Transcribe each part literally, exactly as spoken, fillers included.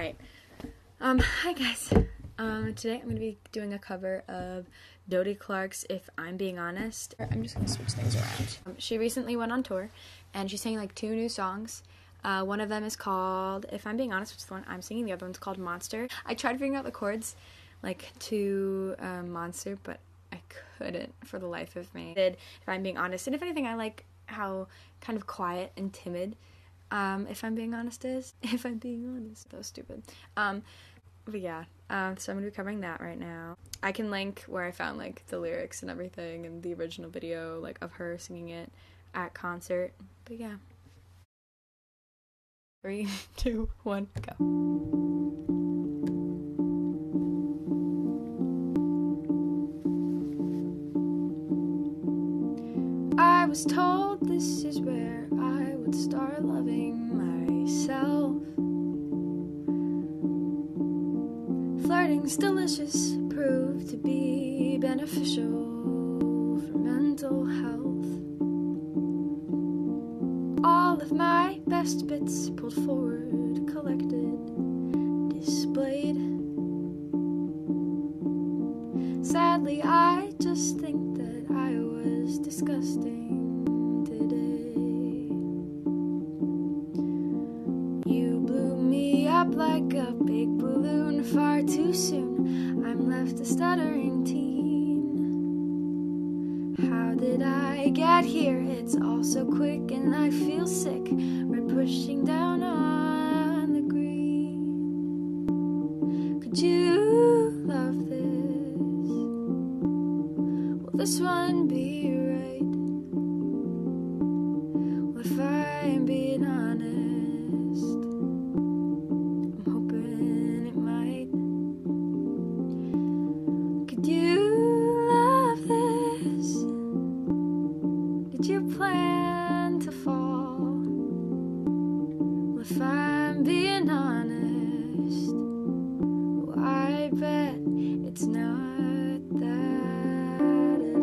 Alright, um, hi guys. Um, today I'm going to be doing a cover of Dodie Clark's If I'm Being Honest. I'm just going to switch things around. Um, she recently went on tour, and she sang like two new songs. Uh, one of them is called If I'm Being Honest, which is the one I'm singing. The other one's called Monster. I tried figuring out the chords, like, to uh, Monster, but I couldn't for the life of me. If I'm Being Honest, and if anything, I like how kind of quiet and timid Um, If I'm Being Honest is. If I'm Being Honest. That was stupid. Um, but yeah, uh, so I'm gonna be covering that right now. I can link where I found, like, the lyrics and everything and the original video, like, of her singing it at concert. But yeah. Three, two, one, go. I was told this is where I would start loving myself. Flirting's delicious, proved to be beneficial for mental health. All of my best bits pulled forward, collected, displayed. Sadly, I just think that I was disgusting. Like a big balloon, far too soon I'm left a stuttering teen. How did I get here? It's all so quick and I feel sick. Red pushing down on the green. Could you love this? Will this one be right? Well, if I'm being honest, plan to fall. Well, if I'm being honest, well, I bet it's not that at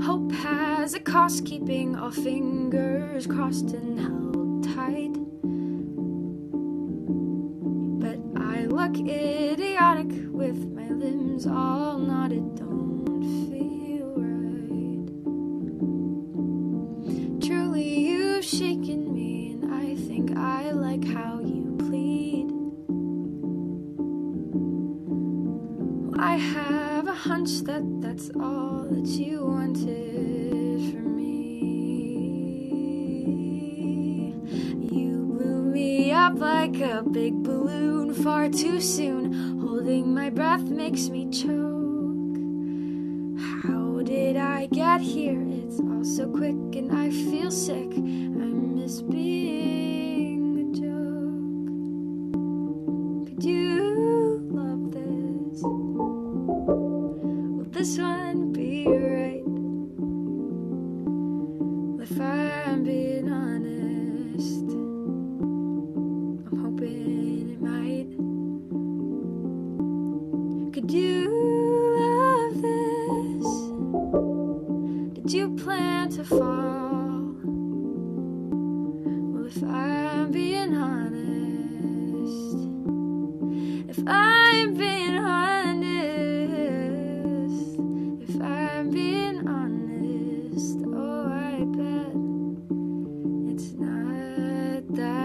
all. Hope has a cost, keeping all fingers crossed and held tight. But I look idiotic with my limbs all knotted. Don't feel shaking me, and I think I like how you plead. Well, I have a hunch that that's all that you wanted from me. You blew me up like a big balloon far too soon. Holding my breath makes me choke. How did I get here? It's all so quick and I feel sick. I miss being the joke. Could you love this? Will this one be right? Well, if I'm being honest, I'm hoping it might. Could you? You plan to fall. Well, if I'm being honest, if I'm being honest, if I'm being honest, oh, I bet it's not that.